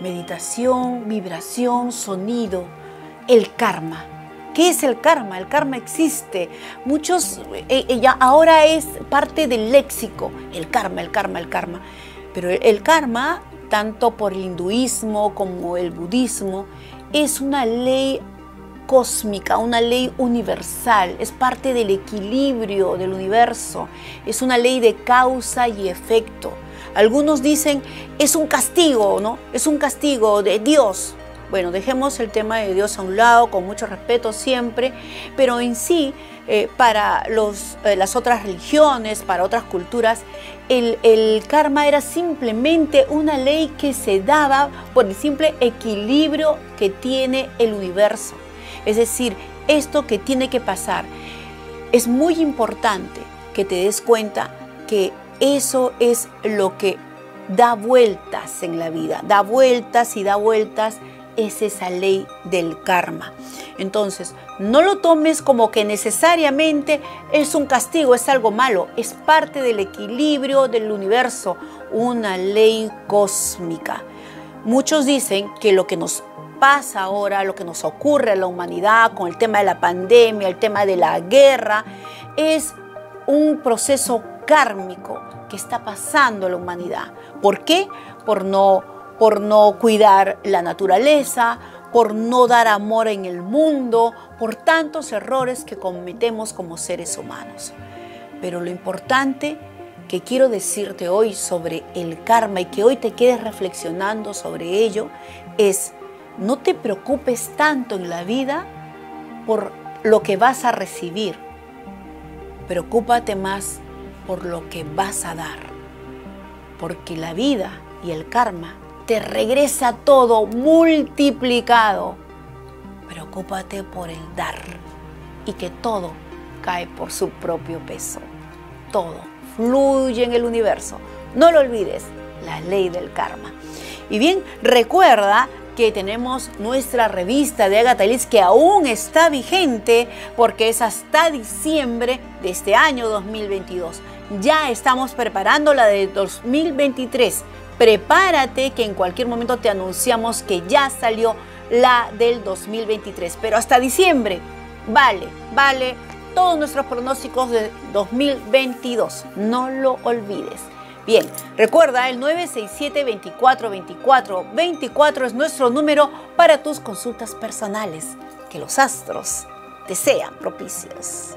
meditación, vibración, sonido, el karma. ¿Qué es el karma? El karma existe. Muchos, ya ahora es parte del léxico, el karma, el karma, el karma. Pero el karma, tanto por el hinduismo como el budismo, es una ley cósmica, una ley universal, es parte del equilibrio del universo, es una ley de causa y efecto. Algunos dicen, es un castigo, ¿no? Es un castigo de Dios. Bueno, dejemos el tema de Dios a un lado, con mucho respeto siempre, pero en sí, para las otras religiones, para otras culturas, el karma era simplemente una ley que se daba por el simple equilibrio que tiene el universo. Es decir, esto que tiene que pasar. Es muy importante que te des cuenta que eso es lo que da vueltas en la vida, da vueltas y da vueltas. Es esa ley del karma. Entonces, no lo tomes como que necesariamente es un castigo, es algo malo. Es parte del equilibrio del universo, una ley cósmica. Muchos dicen que lo que nos pasa ahora, lo que nos ocurre a la humanidad con el tema de la pandemia, el tema de la guerra, es un proceso kármico que está pasando a la humanidad. ¿Por qué? Por no cuidar la naturaleza, por no dar amor en el mundo, por tantos errores que cometemos como seres humanos. Pero lo importante que quiero decirte hoy sobre el karma y que hoy te quedes reflexionando sobre ello es: no te preocupes tanto en la vida por lo que vas a recibir. Preocúpate más por lo que vas a dar. Porque la vida y el karma te regresa todo multiplicado. Preocúpate por el dar y que todo cae por su propio peso. Todo fluye en el universo. No lo olvides, la ley del karma. Y bien, recuerda que tenemos nuestra revista de Agatha Lys que aún está vigente porque es hasta diciembre de este año 2022. Ya estamos preparando la de 2023. Prepárate que en cualquier momento te anunciamos que ya salió la del 2023. Pero hasta diciembre vale todos nuestros pronósticos de 2022. No lo olvides. Bien, recuerda el 967-2424-24 es nuestro número para tus consultas personales. Que los astros te sean propicios.